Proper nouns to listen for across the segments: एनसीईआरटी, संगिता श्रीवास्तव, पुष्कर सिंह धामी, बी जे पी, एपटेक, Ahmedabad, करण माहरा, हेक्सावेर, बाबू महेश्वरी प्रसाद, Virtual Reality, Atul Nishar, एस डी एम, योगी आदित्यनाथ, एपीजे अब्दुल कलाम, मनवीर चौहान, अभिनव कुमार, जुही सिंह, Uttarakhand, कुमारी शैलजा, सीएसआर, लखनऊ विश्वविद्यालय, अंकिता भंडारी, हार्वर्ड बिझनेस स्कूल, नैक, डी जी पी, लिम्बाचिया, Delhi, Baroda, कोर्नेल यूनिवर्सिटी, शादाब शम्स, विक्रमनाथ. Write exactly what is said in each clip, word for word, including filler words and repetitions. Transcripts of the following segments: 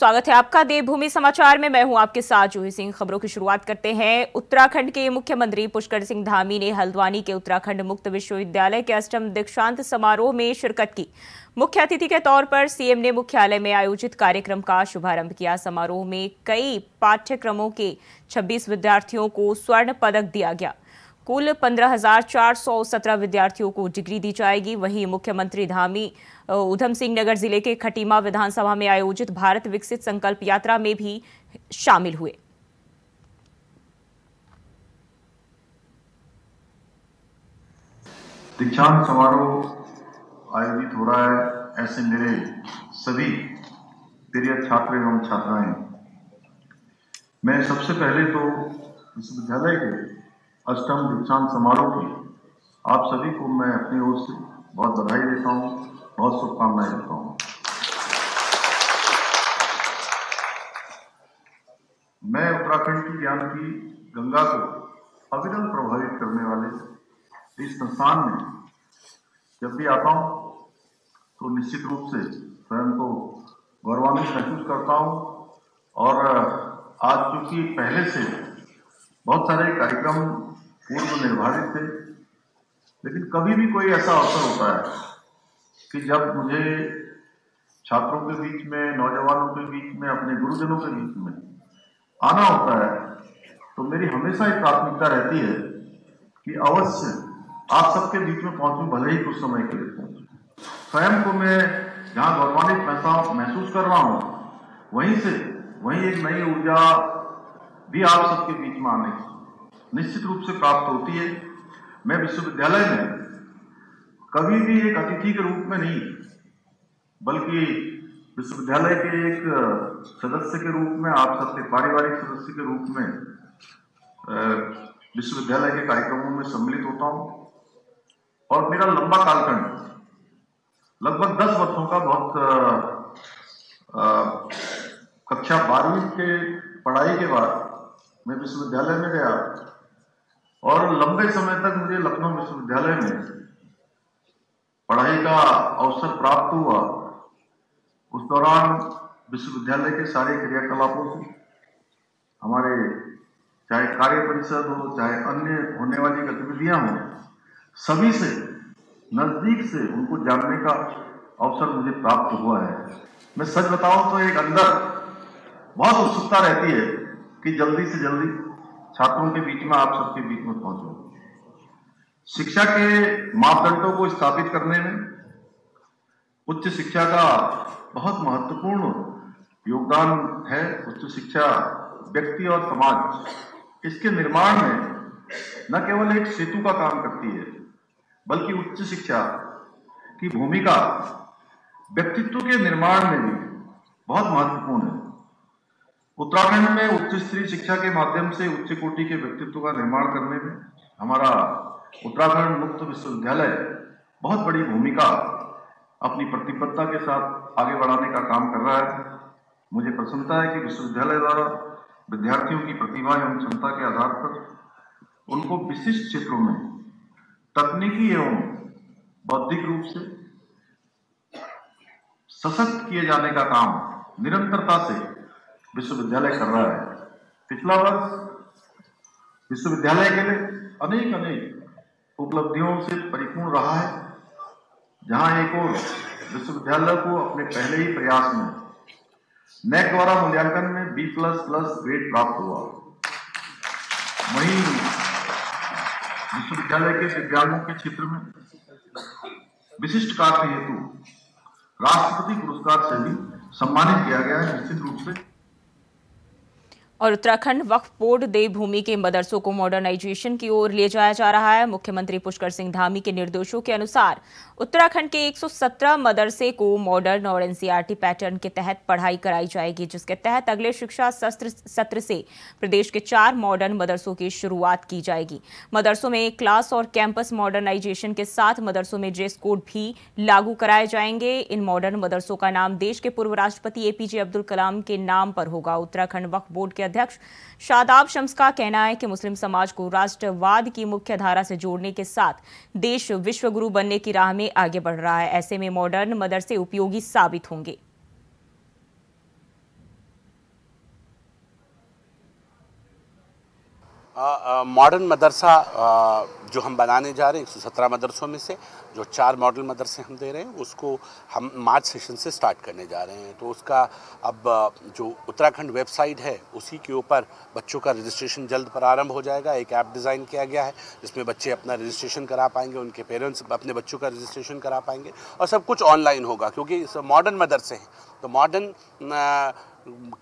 स्वागत है आपका देवभूमि समाचार में। मैं हूं आपके साथ जुही सिंह। खबरों की शुरुआत करते हैं। उत्तराखंड के मुख्यमंत्री पुष्कर सिंह धामी ने हल्द्वानी के उत्तराखंड मुक्त विश्वविद्यालय के अष्टम दीक्षांत समारोह में शिरकत की। मुख्य अतिथि के तौर पर सीएम ने मुख्यालय में आयोजित कार्यक्रम का शुभारंभ किया। समारोह में कई पाठ्यक्रमों के छब्बीस विद्यार्थियों को स्वर्ण पदक दिया गया। कुल पंद्रह हजार चार सौ सत्रह विद्यार्थियों को डिग्री दी जाएगी। वहीं मुख्यमंत्री धामी उधम सिंह नगर जिले के खटीमा विधानसभा में आयोजित भारत विकसित संकल्प यात्रा में भी शामिल हुए। दीक्षांत समारोह आयोजित हो रहा है, ऐसे मेरे सभी प्रिय छात्र एवं छात्राएं, मैं सबसे पहले तो विश्वविद्यालय के अष्टम दीक्षांत समारोह की आप सभी को मैं अपनी ओर से बहुत बधाई देता हूँ, बहुत शुभकामनाएं देता हूँ। मैं उत्तराखंड की ज्ञान की गंगा को अविरल प्रभावित करने वाले इस संस्थान में जब भी आता हूँ तो निश्चित रूप से स्वयं को गौरवान्वित महसूस करता हूँ। और आज चूंकि पहले से बहुत सारे कार्यक्रम पूर्व निर्धारित थे, लेकिन कभी भी कोई ऐसा अवसर होता है कि जब मुझे छात्रों के बीच में, नौजवानों के बीच में, अपने गुरुजनों के बीच में आना होता है तो मेरी हमेशा एक प्राथमिकता रहती है कि अवश्य आप सबके बीच में पहुंचूं, भले ही कुछ समय के लिए पहुंचूं। स्वयं को मैं जहाँ गौरवान्वित महसूस कर रहा हूँ, वहीं से वहीं एक नई ऊर्जा भी आप सबके बीच में आने की निश्चित रूप से प्राप्त होती है। मैं विश्वविद्यालय में कभी भी एक अतिथि के रूप में नहीं, बल्कि विश्वविद्यालय के एक सदस्य के रूप में, आप सबके पारिवारिक सदस्य के रूप में विश्वविद्यालय के कार्यक्रमों में सम्मिलित होता हूँ। और मेरा लंबा कालखंड लगभग दस वर्षों का बहुत आ, आ, कक्षा बारहवीं के पढ़ाई के बाद मैं विश्वविद्यालय में गया और लंबे समय तक मुझे लखनऊ विश्वविद्यालय में पढ़ाई का अवसर प्राप्त हुआ। उस दौरान विश्वविद्यालय के सारे क्रियाकलापों से, हमारे चाहे कार्य परिषद हो, चाहे अन्य होने वाली गतिविधियां हों, सभी से नजदीक से उनको जानने का अवसर मुझे प्राप्त हुआ है। मैं सच बताऊं तो एक अंदर बहुत उत्सुकता रहती है कि जल्दी से जल्दी छात्रों के बीच में, आप सबके बीच में पहुंचो। शिक्षा के मापदंडों को स्थापित करने में उच्च शिक्षा का बहुत महत्वपूर्ण योगदान है। उच्च शिक्षा व्यक्ति और समाज, इसके निर्माण में न केवल एक सेतु का काम करती है, बल्कि उच्च शिक्षा की भूमिका व्यक्तित्व के निर्माण में भी बहुत महत्वपूर्ण है। उत्तराखंड में उच्च स्तरीय शिक्षा के माध्यम से उच्च कोटि के व्यक्तित्व का निर्माण करने में हमारा उत्तराखंड मुक्त विश्वविद्यालय बहुत बड़ी भूमिका अपनी प्रतिबद्धता के साथ आगे बढ़ाने का काम कर रहा है। मुझे प्रसन्नता है कि विश्वविद्यालय द्वारा विद्यार्थियों की प्रतिभा एवं क्षमता के आधार पर उनको विशिष्ट क्षेत्रों में तकनीकी एवं बौद्धिक रूप से सशक्त किए जाने का काम निरंतरता से विश्वविद्यालय कर रहा है। पिछला वर्ष विश्वविद्यालय के लिए अनेक अनेक उपलब्धियों से परिपूर्ण रहा है, जहां एक ओर विश्वविद्यालय को अपने पहले ही प्रयास में नैक द्वारा मूल्यांकन में बी प्लस प्लस ग्रेड प्राप्त हुआ, वहीं विश्वविद्यालय के दिव्यांगों के क्षेत्र में विशिष्ट कार्य हेतु राष्ट्रपति पुरस्कार से भी सम्मानित किया गया है। निश्चित रूप से और उत्तराखंड वक्फ बोर्ड देवभूमि के मदरसों को मॉडर्नाइजेशन की ओर ले जाया जा रहा है। मुख्यमंत्री पुष्कर सिंह धामी के निर्देशों के अनुसार उत्तराखंड के एक सौ सत्रह मदरसे को मॉडर्न और एनसीईआरटी पैटर्न के तहत पढ़ाई कराई जाएगी, जिसके तहत अगले शिक्षा सत्र से प्रदेश के चार मॉडर्न मदरसों की शुरुआत की जाएगी। मदरसों में क्लास और कैंपस मॉडर्नाइजेशन के साथ मदरसों में ड्रेस कोड भी लागू कराए जाएंगे। इन मॉडर्न मदरसों का नाम देश के पूर्व राष्ट्रपति एपीजे अब्दुल कलाम के नाम पर होगा। उत्तराखंड वक्फ बोर्ड के अध्यक्ष शादाब शम्स का कहना है कि मुस्लिम समाज को राष्ट्रवाद की मुख्य धारा से जोड़ने के साथ देश विश्वगुरु बनने की राह में आगे बढ़ रहा है। ऐसे में मॉडर्न मदरसे उपयोगी साबित होंगे। मॉडर्न मदरसा आ, जो हम बनाने जा रहे हैं एक सौ सत्रह मदरसों में से जो चार मॉडल मदरसे हम दे रहे हैं उसको हम मार्च सेशन से स्टार्ट करने जा रहे हैं। तो उसका अब जो उत्तराखंड वेबसाइट है उसी के ऊपर बच्चों का रजिस्ट्रेशन जल्द प्रारंभ हो जाएगा। एक ऐप डिज़ाइन किया गया है जिसमें बच्चे अपना रजिस्ट्रेशन करा पाएंगे, उनके पेरेंट्स अपने बच्चों का रजिस्ट्रेशन करा पाएंगे और सब कुछ ऑनलाइन होगा क्योंकि मॉडर्न मदरसे हैं। तो मॉडर्न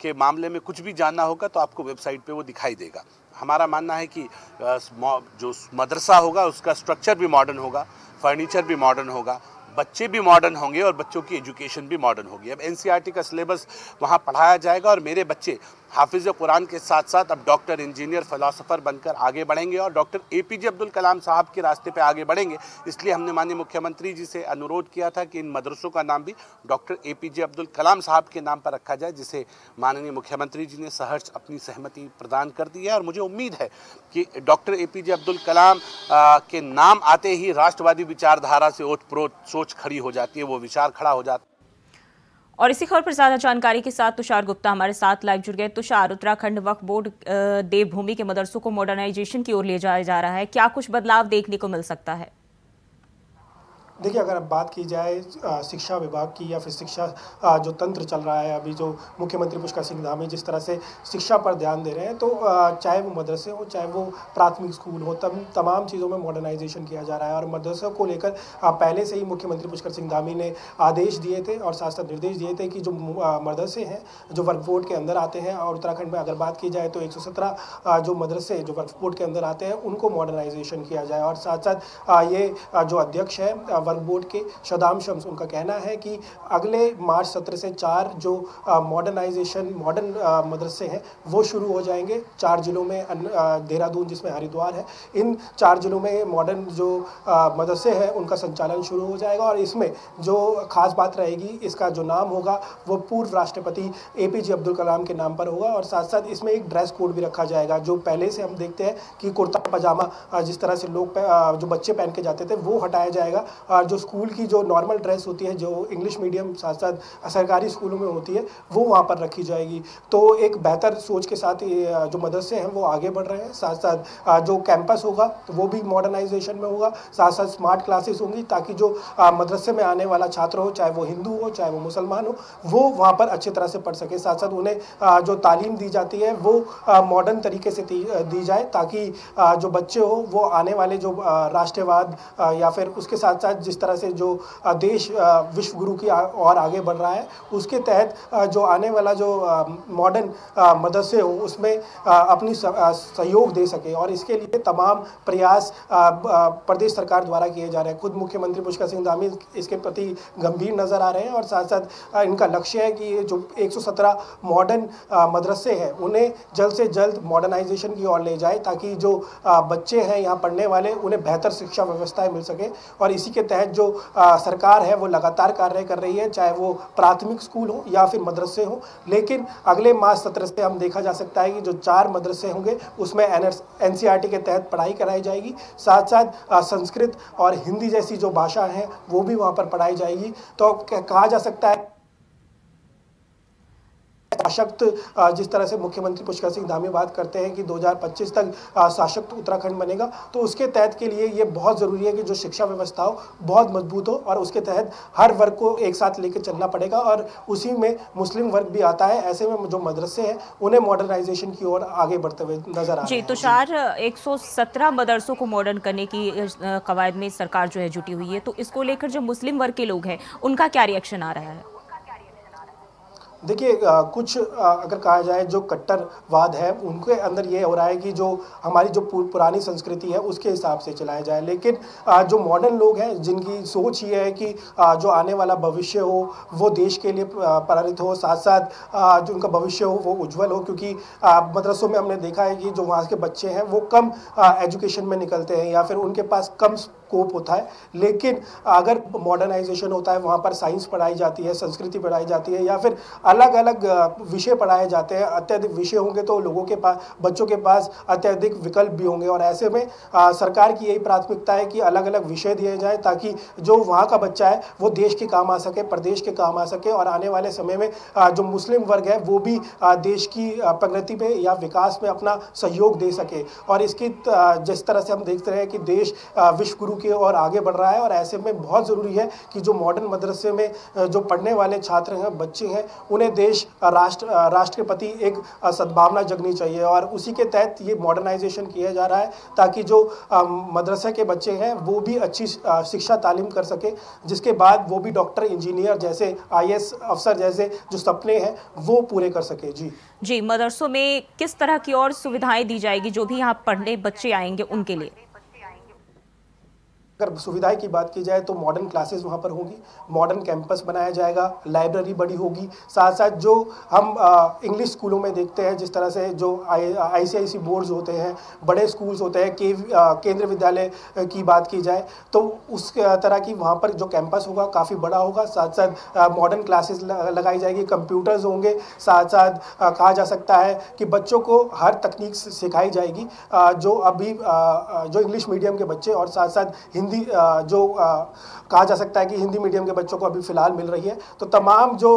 के मामले में कुछ भी जानना होगा तो आपको वेबसाइट पे वो दिखाई देगा। हमारा मानना है कि जो मदरसा होगा उसका स्ट्रक्चर भी मॉडर्न होगा, फर्नीचर भी मॉडर्न होगा, बच्चे भी मॉडर्न होंगे और बच्चों की एजुकेशन भी मॉडर्न होगी। अब एनसीईआरटी का सिलेबस वहाँ पढ़ाया जाएगा और मेरे बच्चे हाफिज़ कुरान के साथ साथ अब डॉक्टर, इंजीनियर, फ़िलासफ़र बनकर आगे बढ़ेंगे और डॉक्टर एपीजे अब्दुल कलाम साहब के रास्ते पे आगे बढ़ेंगे। इसलिए हमने माननीय मुख्यमंत्री जी से अनुरोध किया था कि इन मदरसों का नाम भी डॉक्टर एपीजे अब्दुल कलाम साहब के नाम पर रखा जाए, जिसे माननीय मुख्यमंत्री जी ने सहर्ष अपनी सहमति प्रदान कर दी है। और मुझे उम्मीद है कि डॉक्टर एपीजे अब्दुल कलाम के नाम आते ही राष्ट्रवादी विचारधारा से ओतप्रोत सोच खड़ी हो जाती है, वो विचार खड़ा हो जाता है। और इसी खबर पर ज़्यादा जानकारी के साथ तुषार गुप्ता हमारे साथ लाइव जुड़ गए। तुषार, उत्तराखंड वक्फ बोर्ड देवभूमि के मदरसों को मॉडर्नाइजेशन की ओर ले जाया जा रहा है, क्या कुछ बदलाव देखने को मिल सकता है? देखिए, अगर अब बात की जाए शिक्षा विभाग की या फिर शिक्षा जो तंत्र चल रहा है, अभी जो मुख्यमंत्री पुष्कर सिंह धामी जिस तरह से शिक्षा पर ध्यान दे रहे हैं, तो चाहे वो मदरसे हो, चाहे वो प्राथमिक स्कूल हो, तब तमाम चीज़ों में मॉडर्नाइजेशन किया जा रहा है। और मदरसों को लेकर पहले से ही मुख्यमंत्री पुष्कर सिंह धामी ने आदेश दिए थे और साथ साथ निर्देश दिए थे कि जो मदरसे हैं जो वक्फ बोर्ड के अंदर आते हैं, और उत्तराखंड में अगर बात की जाए तो एक सौ सत्रह जो मदरसे जो वक्फ बोर्ड के अंदर आते हैं उनको मॉडर्नाइजेशन किया जाए। और साथ साथ ये जो अध्यक्ष है वक्फ बोर्ड के शादाब शम्स, उनका कहना है कि अगले मार्च सत्र से चार जो मॉडर्नाइजेशन मॉडर्न मदरसे हैं वो शुरू हो जाएंगे। चार जिलों में देहरादून, जिसमें हरिद्वार है, इन चार जिलों में मॉडर्न जो आ, मदरसे हैं उनका संचालन शुरू हो जाएगा। और इसमें जो खास बात रहेगी, इसका जो नाम होगा वो पूर्व राष्ट्रपति एपीजे अब्दुल कलाम के नाम पर होगा। और साथ साथ इसमें एक ड्रेस कोड भी रखा जाएगा। जो पहले से हम देखते हैं कि कुर्ता पजामा जिस तरह से लोग जो बच्चे पहन के जाते थे वो हटाया जाएगा। और जो स्कूल की जो नॉर्मल ड्रेस होती है जो इंग्लिश मीडियम साथ साथ सरकारी स्कूलों में होती है वो वहाँ पर रखी जाएगी। तो एक बेहतर सोच के साथ जो मदरसे हैं वो आगे बढ़ रहे हैं। साथ साथ जो कैंपस होगा वो भी मॉडर्नाइजेशन में होगा। साथ साथ स्मार्ट क्लासेस होंगी ताकि जो मदरसे में आने वाला छात्र हो, चाहे वो हिंदू हो चाहे वो मुसलमान हो, वो वहाँ पर अच्छी तरह से पढ़ सके। साथ साथ उन्हें जो तालीम दी जाती है वो मॉडर्न तरीके से दी जाए ताकि जो बच्चे हो वो आने वाले जो राष्ट्रवाद या फिर उसके साथ साथ जिस तरह से जो देश विश्व गुरु की और आगे बढ़ रहा है उसके तहत जो आने वाला जो मॉडर्न मदरसे हो उसमें अपनी सहयोग दे सके। और इसके लिए तमाम प्रयास प्रदेश सरकार द्वारा किए जा रहे हैं। खुद मुख्यमंत्री पुष्कर सिंह धामी इसके प्रति गंभीर नज़र आ रहे हैं। और साथ साथ इनका लक्ष्य है कि जो एक सौ सत्रह मॉडर्न मदरसे हैं उन्हें जल्द से जल्द मॉडर्नाइजेशन की ओर ले जाए ताकि जो बच्चे हैं यहाँ पढ़ने वाले उन्हें बेहतर शिक्षा व्यवस्थाएँ मिल सके। और इसी के तहत जो आ, सरकार है वो लगातार कार्य कर रही है, चाहे वो प्राथमिक स्कूल हो या फिर मदरसे हो। लेकिन अगले मार्च सत्र से हम देखा जा सकता है कि जो चार मदरसे होंगे उसमें एनसीईआरटी के तहत पढ़ाई कराई जाएगी। साथ साथ आ, संस्कृत और हिंदी जैसी जो भाषा है वो भी वहाँ पर पढ़ाई जाएगी। तो कहा जा सकता है सशक्त, जिस तरह से मुख्यमंत्री पुष्कर सिंह धामी बात करते हैं कि दो हज़ार पच्चीस तक सशक्त उत्तराखंड बनेगा, तो उसके तहत के लिए ये बहुत ज़रूरी है कि जो शिक्षा व्यवस्था हो बहुत मजबूत हो और उसके तहत हर वर्ग को एक साथ लेकर चलना पड़ेगा। और उसी में मुस्लिम वर्ग भी आता है। ऐसे में जो मदरसे हैं उन्हें मॉडर्नाइजेशन की ओर आगे बढ़ते हुए नजर आ रहा है। तुषार, एक सौ सत्रह मदरसों को मॉडर्न करने की कवायद में सरकार जो है जुटी हुई है, तो इसको लेकर जो मुस्लिम वर्ग के लोग हैं उनका क्या रिएक्शन आ रहा है? देखिए, कुछ अगर कहा जाए जो कट्टरवाद है उनके अंदर ये हो रहा है कि जो हमारी जो पुरानी संस्कृति है उसके हिसाब से चलाया जाए। लेकिन जो मॉडर्न लोग हैं जिनकी सोच ये है कि जो आने वाला भविष्य हो वो देश के लिए प्रेरित हो, साथ साथ जो उनका भविष्य हो वो उज्जवल हो, क्योंकि मदरसों में हमने देखा है कि जो वहाँ के बच्चे हैं वो कम एजुकेशन में निकलते हैं या फिर उनके पास कम स्कोप होता है, लेकिन अगर मॉडर्नाइजेशन होता है वहाँ पर साइंस पढ़ाई जाती है, संस्कृति पढ़ाई जाती है, या फिर अलग अलग विषय पढ़ाए जाते हैं। अत्यधिक विषय होंगे तो लोगों के पास, बच्चों के पास अत्यधिक विकल्प भी होंगे, और ऐसे में आ, सरकार की यही प्राथमिकता है कि अलग अलग विषय दिए जाए ताकि जो वहाँ का बच्चा है वो देश के काम आ सके, प्रदेश के काम आ सके, और आने वाले समय में आ, जो मुस्लिम वर्ग है वो भी आ, देश की प्रगति में या विकास में अपना सहयोग दे सके। और इसकी जिस तरह से हम देखते रहे कि देश विश्व गुरु के और आगे बढ़ रहा है, और ऐसे में बहुत ज़रूरी है कि जो मॉडर्न मदरसे में जो पढ़ने वाले छात्र हैं, बच्चे हैं, उन्हें देश राष्ट्र राष्ट्र के प्रति एक सद्भावना जगनी चाहिए, और उसी के तहत ये मॉडर्नाइजेशन किया जा रहा है ताकि जो मदरसे के बच्चे हैं वो भी अच्छी शिक्षा तालीम कर सके, जिसके बाद वो भी डॉक्टर, इंजीनियर जैसे आई ए एस अफसर जैसे जो सपने हैं वो पूरे कर सके। जी जी मदरसों में किस तरह की और सुविधाएं दी जाएगी जो भी यहाँ पढ़ने बच्चे आएंगे उनके लिए? अगर सुविधाएं की बात की जाए तो मॉडर्न क्लासेस वहाँ पर होंगी, मॉडर्न कैंपस बनाया जाएगा, लाइब्रेरी बड़ी होगी, साथ साथ जो हम इंग्लिश स्कूलों में देखते हैं जिस तरह से जो आई सी आई सी बोर्ड्स होते हैं, बड़े स्कूल्स होते हैं, के केंद्रीय विद्यालय की बात की जाए तो उस तरह की वहाँ पर जो कैंपस होगा काफ़ी बड़ा होगा। साथ साथ मॉडर्न क्लासेस लगाई जाएगी, कंप्यूटर्स होंगे, साथ साथ कहा जा सकता है कि बच्चों को हर तकनीक सिखाई जाएगी जो अभी जो इंग्लिश मीडियम के बच्चे और साथ साथ हिंदी जो कहा जा सकता है कि हिंदी मीडियम के बच्चों को अभी फ़िलहाल मिल रही है, तो तमाम जो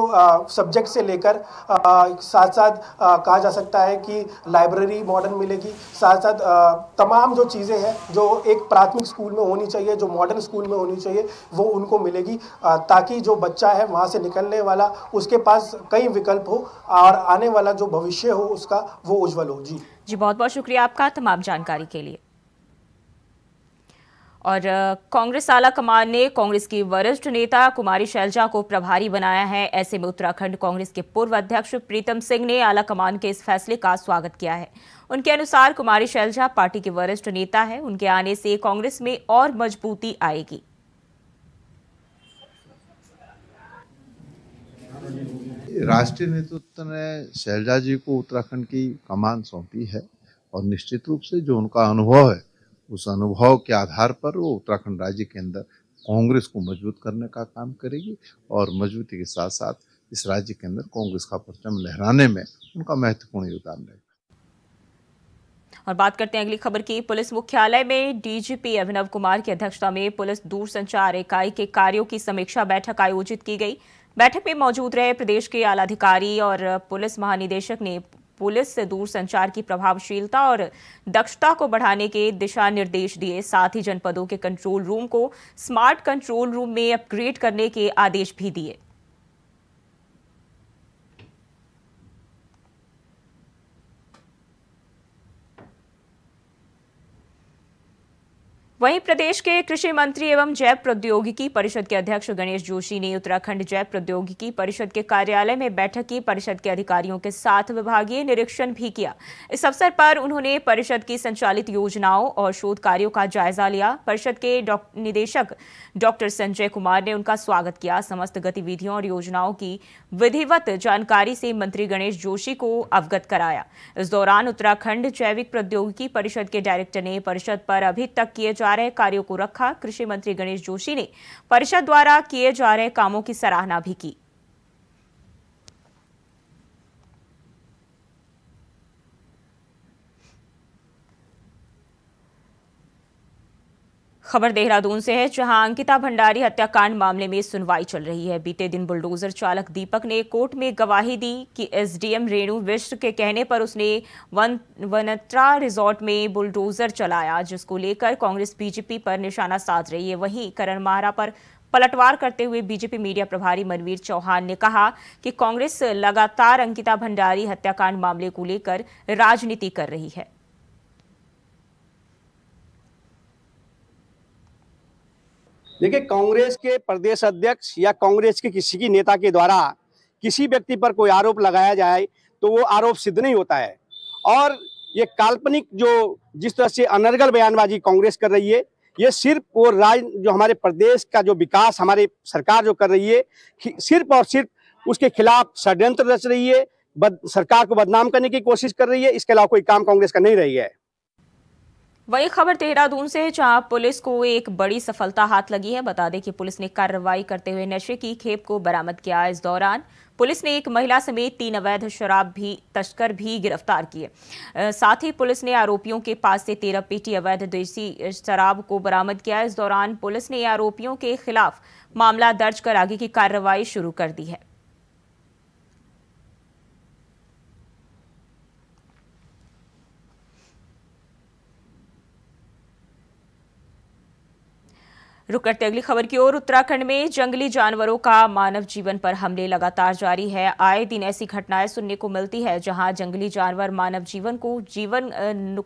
सब्जेक्ट से लेकर साथ साथ कहा जा सकता है कि लाइब्रेरी मॉडर्न मिलेगी, साथ साथ आ, तमाम जो चीज़ें हैं जो एक प्राथमिक स्कूल में होनी चाहिए, जो मॉडर्न स्कूल में होनी चाहिए वो उनको मिलेगी, आ, ताकि जो बच्चा है वहाँ से निकलने वाला उसके पास कई विकल्प हो और आने वाला जो भविष्य हो उसका वो उज्ज्वल हो। जी जी बहुत बहुत शुक्रिया आपका तमाम जानकारी के लिए। और कांग्रेस आला कमान ने कांग्रेस की वरिष्ठ नेता कुमारी शैलजा को प्रभारी बनाया है। ऐसे में उत्तराखंड कांग्रेस के पूर्व अध्यक्ष प्रीतम सिंह ने आला कमान के इस फैसले का स्वागत किया है। उनके अनुसार कुमारी शैलजा पार्टी के वरिष्ठ नेता है, उनके आने से कांग्रेस में और मजबूती आएगी। राष्ट्रीय नेतृत्व ने शैलजा जी को उत्तराखंड की कमान सौंपी है और निश्चित रूप से जो उनका अनुभव है उस अनुभव के आधार पर वो उत्तराखंड राज्य के अंदर कांग्रेस को मजबूत करने का काम करेगी और मजबूती के साथ साथ इस राज्य के अंदर कांग्रेस का परचम लहराने में उनका महत्वपूर्ण योगदान रहेगा। और बात करते हैं अगली खबर की। पुलिस मुख्यालय में डी जी पी अभिनव कुमार की अध्यक्षता में पुलिस दूरसंचार इकाई के कार्यों की समीक्षा बैठक आयोजित की गई। बैठक में मौजूद रहे प्रदेश के आला अधिकारी और पुलिस महानिदेशक ने पुलिस से दूरसंचार की प्रभावशीलता और दक्षता को बढ़ाने के दिशा निर्देश दिए, साथ ही जनपदों के कंट्रोल रूम को स्मार्ट कंट्रोल रूम में अपग्रेड करने के आदेश भी दिए। वहीं प्रदेश के कृषि मंत्री एवं जैव प्रौद्योगिकी परिषद के अध्यक्ष गणेश जोशी ने उत्तराखंड जैव प्रौद्योगिकी परिषद के कार्यालय में बैठक की, परिषद के अधिकारियों के साथ विभागीय निरीक्षण भी किया। इस अवसर पर उन्होंने परिषद की संचालित योजनाओं और शोध कार्यों का जायजा लिया। परिषद के निदेशक डॉक्टर संजय कुमार ने उनका स्वागत किया। समस्त गतिविधियों और योजनाओं की विधिवत जानकारी से मंत्री गणेश जोशी को अवगत कराया। इस दौरान उत्तराखंड जैविक प्रौद्योगिकी परिषद के डायरेक्टर ने परिषद पर अभी तक किए रहे कार्यों को रखा। कृषि मंत्री गणेश जोशी ने परिषद द्वारा किए जा रहे कामों की सराहना भी की। खबर देहरादून से है, जहां अंकिता भंडारी हत्याकांड मामले में सुनवाई चल रही है। बीते दिन बुलडोजर चालक दीपक ने कोर्ट में गवाही दी कि एस डी एम Renu Mishra के कहने पर उसने वन वनत्रा रिजॉर्ट में बुलडोजर चलाया, जिसको लेकर कांग्रेस बी जे पी पर निशाना साध रही है। वहीं करण माहरा पर पलटवार करते हुए बी जे पी मीडिया प्रभारी मनवीर चौहान ने कहा कि कांग्रेस लगातार अंकिता भंडारी हत्याकांड मामले को लेकर राजनीति कर रही है। देखिए, कांग्रेस के प्रदेश अध्यक्ष या कांग्रेस के किसी की नेता के द्वारा किसी व्यक्ति पर कोई आरोप लगाया जाए तो वो आरोप सिद्ध नहीं होता है, और ये काल्पनिक जो जिस तरह से अनर्गल बयानबाजी कांग्रेस कर रही है, ये सिर्फ वो राज जो हमारे प्रदेश का जो विकास हमारे सरकार जो कर रही है, सिर्फ और सिर्फ उसके खिलाफ षड्यंत्र रच रही है, बद, सरकार को बदनाम करने की कोशिश कर रही है। इसके अलावा कोई काम कांग्रेस का नहीं रही है। वही खबर देहरादून से, जहां पुलिस को एक बड़ी सफलता हाथ लगी है। बता दें कि पुलिस ने कार्रवाई करते हुए नशे की खेप को बरामद किया। इस दौरान पुलिस ने एक महिला समेत तीन अवैध शराब भी तस्कर भी गिरफ्तार किए। साथ ही पुलिस ने आरोपियों के पास से तेरह पेटी अवैध देसी शराब को बरामद किया। इस दौरान पुलिस ने आरोपियों के खिलाफ मामला दर्ज कर आगे की कार्रवाई शुरू कर दी है। रुक करते अगली खबर की ओर। उत्तराखंड में जंगली जानवरों का मानव जीवन पर हमले लगातार जारी है। आए दिन ऐसी घटनाएं सुनने को मिलती है जहां जंगली जानवर मानव जीवन को जीवन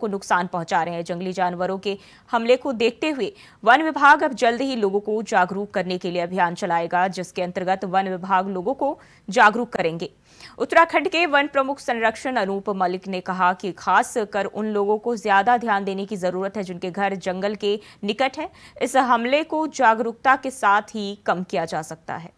को नुकसान पहुंचा रहे हैं। जंगली जानवरों के हमले को देखते हुए वन विभाग अब जल्द ही लोगों को जागरूक करने के लिए अभियान चलाएगा, जिसके अंतर्गत वन विभाग लोगों को जागरूक करेंगे। उत्तराखंड के वन प्रमुख संरक्षण अनूप मलिक ने कहा कि खासकर उन लोगों को ज्यादा ध्यान देने की जरूरत है जिनके घर जंगल के निकट है। इस हमले को जागरूकता के साथ ही कम किया जा सकता है।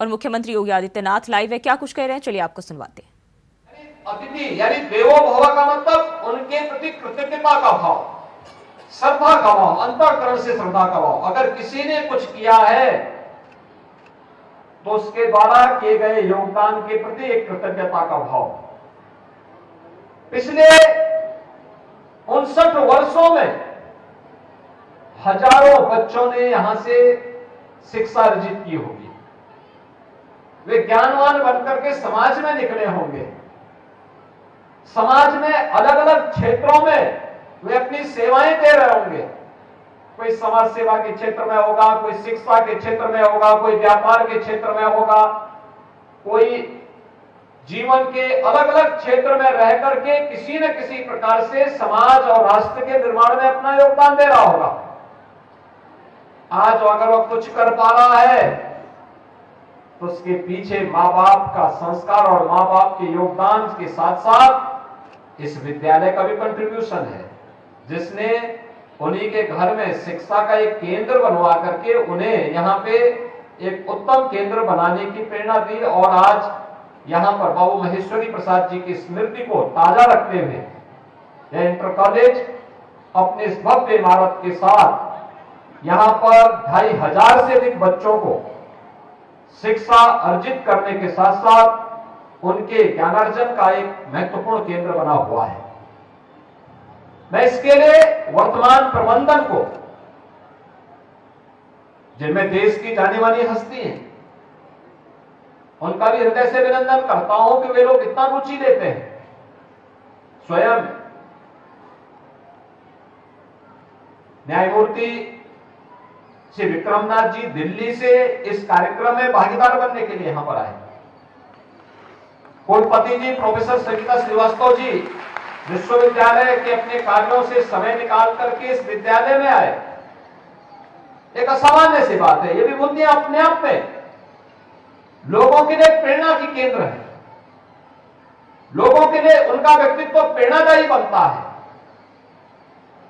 और मुख्यमंत्री योगी आदित्यनाथ लाइव है, क्या कुछ कह रहे हैं, चलिए आपको सुनवाते हैं। अतिथि यानी देवो भव का मतलब उनके प्रति कृतज्ञता का भाव, श्रद्धा का भाव, अंतःकरण से श्रद्धा का भाव। अगर किसी ने कुछ किया है तो उसके द्वारा किए गए योगदान के प्रति एक कृतज्ञता का भाव। पिछले उनसठ वर्षों में हजारों बच्चों ने यहां से शिक्षा अर्जित की होगी। वे ज्ञानवान बनकर के समाज में निकले होंगे। समाज में अलग अलग क्षेत्रों में वे अपनी सेवाएं दे रहे होंगे। कोई समाज सेवा के क्षेत्र में होगा, कोई शिक्षा के क्षेत्र में होगा, कोई व्यापार के क्षेत्र में होगा, कोई जीवन के अलग अलग क्षेत्र में रह करके किसी न किसी प्रकार से समाज और राष्ट्र के निर्माण में अपना योगदान दे रहा होगा। आज अगर वह कुछ कर पा रहा है तो उसके पीछे माँ बाप का संस्कार और माँ बाप के योगदान के साथ साथ इस विद्यालय का भी कंट्रीब्यूशन है, जिसने उन्हीं के घर में शिक्षा का एक केंद्र बनवा करके उन्हें यहाँ पे एक उत्तम केंद्र बनाने की प्रेरणा दी। और आज यहाँ पर बाबू महेश्वरी प्रसाद जी की स्मृति को ताजा रखते हुए यह इंटर कॉलेज अपने इस भव्य इमारत के साथ यहाँ पर ढाई हजार से अधिक बच्चों को शिक्षा अर्जित करने के साथ साथ उनके ज्ञानार्जन का एक महत्वपूर्ण केंद्र बना हुआ है। मैं इसके लिए वर्तमान प्रबंधन को, जिनमें देश की जानी मानी हस्ती हैं, उनका भी हृदय से अभिनंदन करता हूं कि वे लोग इतना रुचि लेते हैं। स्वयं न्यायमूर्ति श्री विक्रमनाथ जी दिल्ली से इस कार्यक्रम में भागीदार बनने के लिए यहां पर आए। कुलपति जी प्रोफेसर संगिता श्रीवास्तव जी विश्वविद्यालय के अपने कार्यों से समय निकाल करके इस विद्यालय में आए, एक असामान्य सी बात है। ये विभूतियां अपने आप में लोगों के लिए प्रेरणा की केंद्र है। लोगों के लिए उनका व्यक्तित्व प्रेरणादायी बनता है।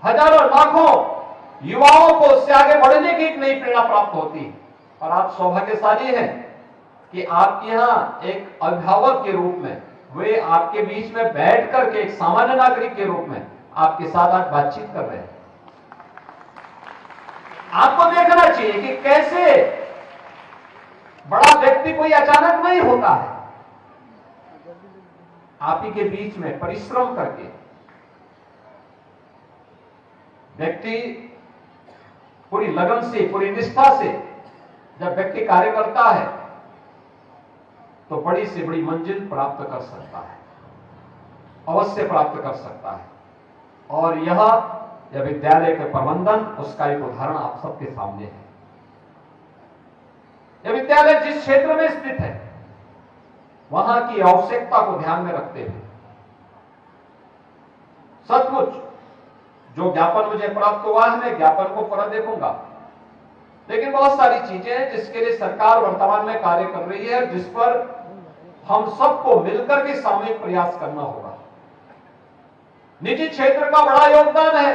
हजारों लाखों युवाओं को उससे आगे बढ़ने की एक नई प्रेरणा प्राप्त होती है। और आप सौभाग्यशाली हैं कि आपके यहाँ एक अभिभावक के रूप में, वे आपके बीच में बैठ करके एक सामान्य नागरिक के रूप में आपके साथ आज बातचीत कर रहे हैं। आपको देखना चाहिए कि कैसे बड़ा व्यक्ति कोई अचानक नहीं होता है। आप ही के बीच में परिश्रम करके व्यक्ति पूरी लगन से, पूरी निष्ठा से जब व्यक्ति कार्य करता है तो बड़ी से बड़ी मंजिल प्राप्त कर सकता है, अवश्य प्राप्त कर सकता है। और यह यह विद्यालय के प्रबंधन उसका एक उदाहरण आप सबके सामने है। यह विद्यालय जिस क्षेत्र में स्थित है वहां की आवश्यकता को ध्यान में रखते हुए सचमुच जो ज्ञापन मुझे प्राप्त हुआ है, मैं ज्ञापन को पूरा देखूंगा, लेकिन बहुत सारी चीजें हैं जिसके लिए सरकार वर्तमान में कार्य कर रही है, जिस पर हम सबको मिलकर के सामूहिक प्रयास करना होगा। निजी क्षेत्र का बड़ा योगदान है।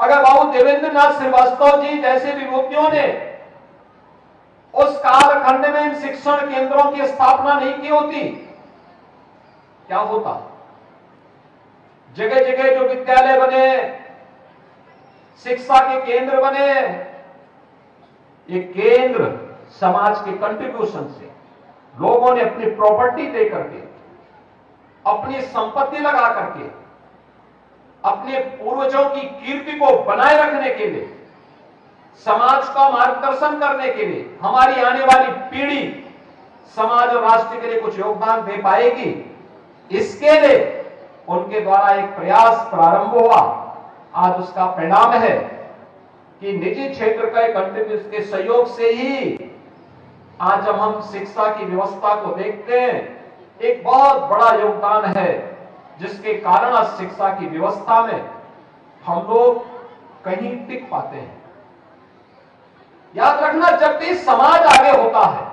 अगर बाबू देवेंद्रनाथ श्रीवास्तव जी जैसे विभूतियों ने उस कालखंड में इन शिक्षण केंद्रों की स्थापना नहीं की होती, क्या होता? जगह जगह जो विद्यालय बने, शिक्षा के केंद्र बने, ये केंद्र समाज के कंट्रीब्यूशन से लोगों ने अपनी प्रॉपर्टी दे करके, अपनी संपत्ति लगा करके, अपने पूर्वजों की कीर्ति को बनाए रखने के लिए, समाज का मार्गदर्शन करने के लिए, हमारी आने वाली पीढ़ी समाज और राष्ट्र के लिए कुछ योगदान दे पाएगी, इसके लिए उनके द्वारा एक प्रयास प्रारंभ हुआ। आज उसका परिणाम है कि निजी क्षेत्र का कंट्रीब्यूशन के सहयोग से ही आज जब हम शिक्षा की व्यवस्था को देखते हैं, एक बहुत बड़ा योगदान है, जिसके कारण आज शिक्षा की व्यवस्था में हम लोग कहीं टिक पाते हैं। याद रखना, जब भी समाज आगे होता है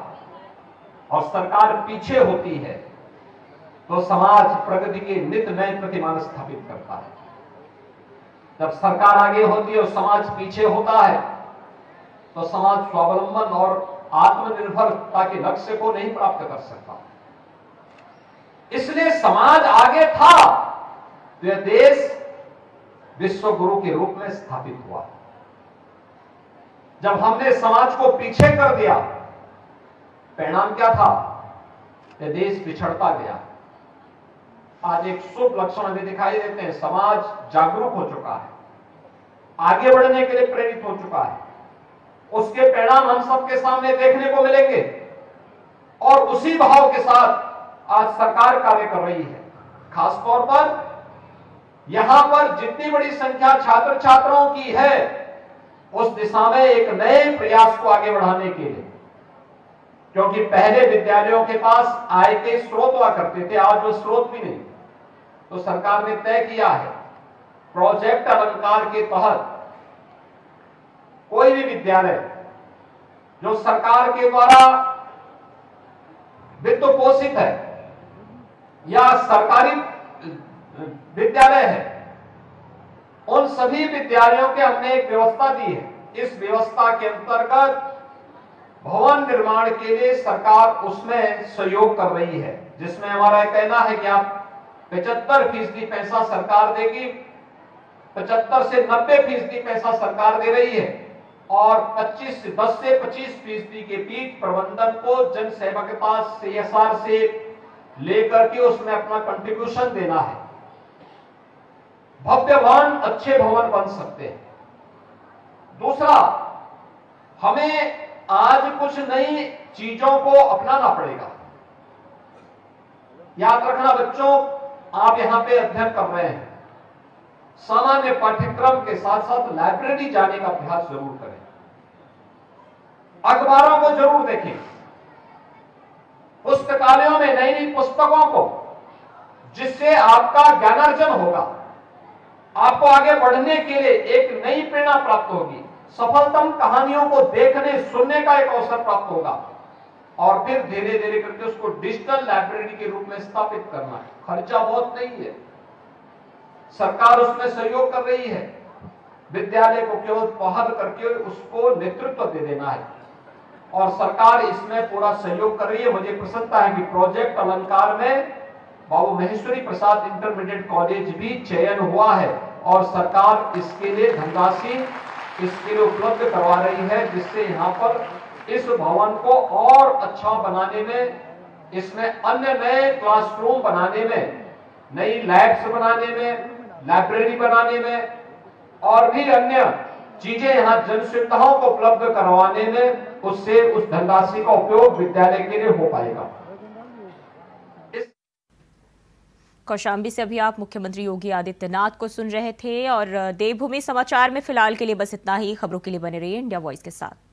और सरकार पीछे होती है, तो समाज प्रगति के नित नए प्रतिमान स्थापित करता है। जब सरकार आगे होती है और समाज पीछे होता है, तो समाज स्वावलंबन और आत्मनिर्भरता के लक्ष्य को नहीं प्राप्त कर सकता। इसलिए समाज आगे था तो यह देश विश्व गुरु के रूप में स्थापित हुआ। जब हमने समाज को पीछे कर दिया, परिणाम क्या था? यह देश पिछड़ता गया। आज एक शुभ लक्षण हमें दिखाई देते हैं। समाज जागरूक हो चुका है, आगे बढ़ने के लिए प्रेरित हो चुका है। उसके परिणाम हम सबके सामने देखने को मिलेंगे और उसी भाव के साथ आज सरकार कार्य कर रही है। खासतौर पर यहां पर जितनी बड़ी संख्या छात्र छात्राओं की है, उस दिशा में एक नए प्रयास को आगे बढ़ाने के लिए, क्योंकि पहले विद्यालयों के पास आय के स्रोत हुआ करते थे, आज वो स्रोत भी नहीं। तो सरकार ने तय किया है, प्रोजेक्ट अलंकार के तहत कोई भी विद्यालय जो सरकार के द्वारा वित्त पोषित है या सरकारी विद्यालय है, उन सभी विद्यालयों के हमने एक व्यवस्था दी है। इस व्यवस्था के अंतर्गत भवन निर्माण के लिए सरकार उसमें सहयोग कर रही है, जिसमें हमारा कहना है कि आप पचहत्तर फीसदी पैसा सरकार देगी, पचहत्तर से नब्बे फीसदी पैसा सरकार दे रही है और पच्चीस से दस से पच्चीस फीसदी के बीच प्रबंधन को जन सहभागिता सीएसआर से लेकर के उसमें अपना कंट्रीब्यूशन देना है। भव्य भवन, अच्छे भवन बन सकते हैं। दूसरा, हमें आज कुछ नई चीजों को अपनाना पड़ेगा। याद रखना बच्चों, आप यहां पे अध्ययन कर रहे हैं, सामान्य पाठ्यक्रम के साथ साथ लाइब्रेरी जाने का अभ्यास जरूर करें, अखबारों को जरूर देखें, पुस्तकालयों में नई नई पुस्तकों को, जिससे आपका ज्ञानार्जन होगा, आपको आगे बढ़ने के लिए एक नई प्रेरणा प्राप्त होगी, सफलतम कहानियों को देखने सुनने का एक अवसर प्राप्त होगा और फिर धीरे धीरे करके उसको डिजिटल लाइब्रेरी के रूप में स्थापित करना है। खर्चा बहुत नहीं है, सरकार उसमें सहयोग कर रही है। विद्यालय को केवल पहल करके उसको नेतृत्व दे देना है और सरकार इसमें पूरा सहयोग कर रही है। मुझे प्रसन्नता है कि प्रोजेक्ट अलंकार में बाबू महेश्वरी प्रसाद इंटरमीडिएट कॉलेज भी चयन हुआ है और सरकार इसके लिए धनराशि इसके लिए उपलब्ध करवा रही है, जिससे यहाँ पर इस भवन को और अच्छा बनाने में, इसमें अन्य नए क्लासरूम बनाने में, नई लैब्स बनाने में, लाइब्रेरी बनाने में और भी अन्य चीजें यहाँ जन सुविधाओं को उपलब्ध करवाने में, उससे उस धनराशि का उपयोग विद्यालय के लिए हो पाएगा। कौशाम्बी से अभी आप मुख्यमंत्री योगी आदित्यनाथ को सुन रहे थे और देवभूमि समाचार में फिलहाल के लिए बस इतना ही। खबरों के लिए बने रहिए इंडिया वॉइस के साथ।